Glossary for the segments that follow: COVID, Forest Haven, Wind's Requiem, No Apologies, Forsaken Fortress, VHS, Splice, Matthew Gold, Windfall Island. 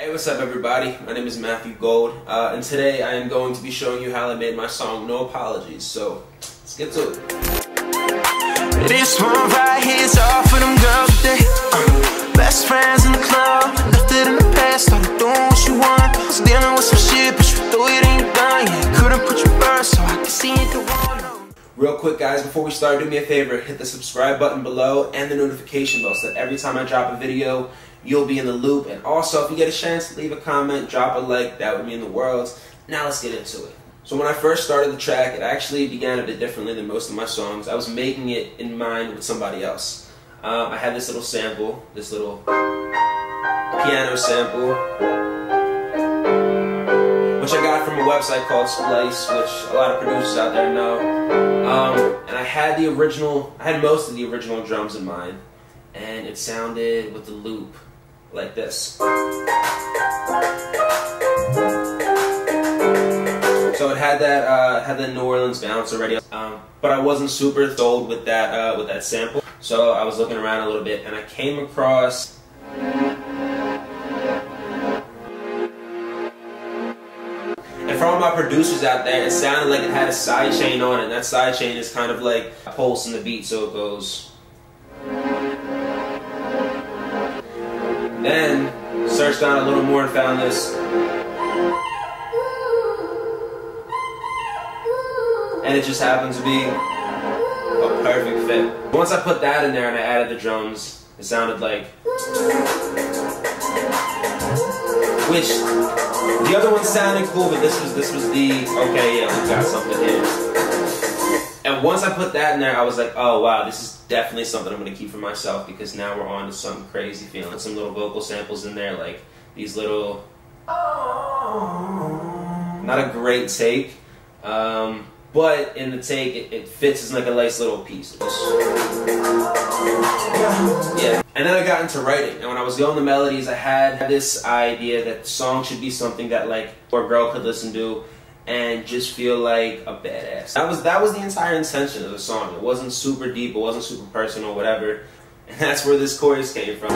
Hey, what's up everybody? My name is Matthew Gold, and today I am going to be showing you how I made my song No Apologies. So, let's get to it. This one right here is all for them girls today. Best friends in the club, left it in the past, started doing what you want. Was dealing with some shit, but you thought it ain't done yet. Couldn't put your first, so I could see it the one. Real quick guys, before we start, do me a favor, hit the subscribe button below and the notification bell so that every time I drop a video, you'll be in the loop. And also, if you get a chance, leave a comment, drop a like, that would mean the world. Now let's get into it. So when I first started the track, it actually began a bit differently than most of my songs. I was making it in mind with somebody else. I had this little sample, this little piano sample, which I got from a website called Splice, which a lot of producers out there know. And I had most of the original drums in mind, and it sounded with the loop like this. So it had that New Orleans bounce already, but I wasn't super thrilled with that sample. So I was looking around a little bit, and I came across and for all my producers out there, it sounded like it had a side chain on it, and that side chain is kind of like a pulse in the beat, so it goes. Then searched down a little more and found this, and it just happened to be a perfect fit. Once I put that in there and I added the drums, it sounded like, which the other one sounded cool, but this was the okay, yeah, we got something here. And once I put that in there, I was like, oh wow, this is definitely something I'm gonna keep for myself, because now we're on to some crazy feeling. Some little vocal samples in there, like these little, not a great take, but in the take it fits as like a nice little piece. Yeah. And then I got into writing, and when I was doing the melodies, I had this idea that the song should be something that like a girl could listen to and just feel like a badass. That was the entire intention of the song. It wasn't super deep, it wasn't super personal, whatever. And that's where this chorus came from.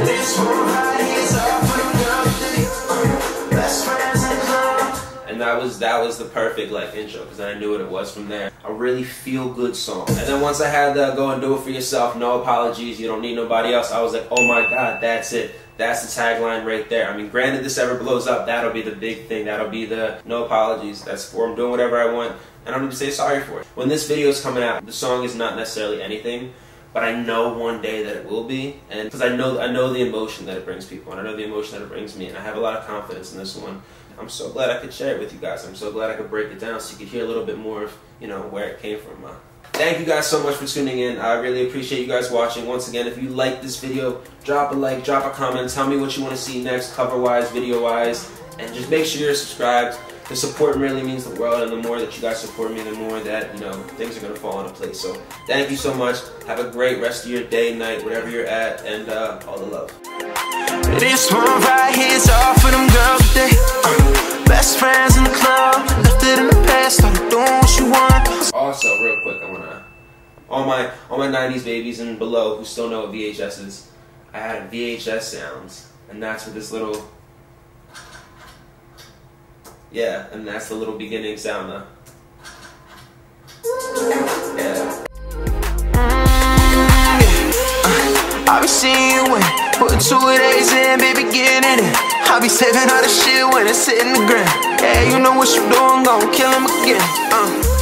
And that was the perfect like intro, because I knew what it was from there. A really feel good song. And then once I had the go and do it for yourself, no apologies, you don't need nobody else, I was like, oh my god, that's it. That's the tagline right there. I mean, granted, this ever blows up, that'll be the big thing. That'll be the no apologies. That's for I'm doing whatever I want, and I'm gonna say sorry for it. When this video is coming out, the song is not necessarily anything, but I know one day that it will be, and because I know the emotion that it brings people, and I know the emotion that it brings me, and I have a lot of confidence in this one. I'm so glad I could share it with you guys. I'm so glad I could break it down so you could hear a little bit more of, you know, where it came from. Thank you guys so much for tuning in. I really appreciate you guys watching. Once again, if you like this video, drop a like, drop a comment, tell me what you want to see next, cover-wise, video-wise, and just make sure you're subscribed. The support really means the world, and the more that you guys support me, the more that, you know, things are going to fall into place. So thank you so much. Have a great rest of your day, night, wherever you're at, and all the love. This one right here is all for them girls today. Best friends in the club, left it in the past, started doing what you want. Also, real quick, I wanna all my 90s babies and below who still know what VHS is, I had VHS sounds, and that's what this little, yeah, and that's the little beginning sound though. Yeah. I'll be seeing you when putting 2 days in, baby, get in it. I'll be saving all the shit when it's hitting the ground. Yeah, you know what you doing, gon' kill him again.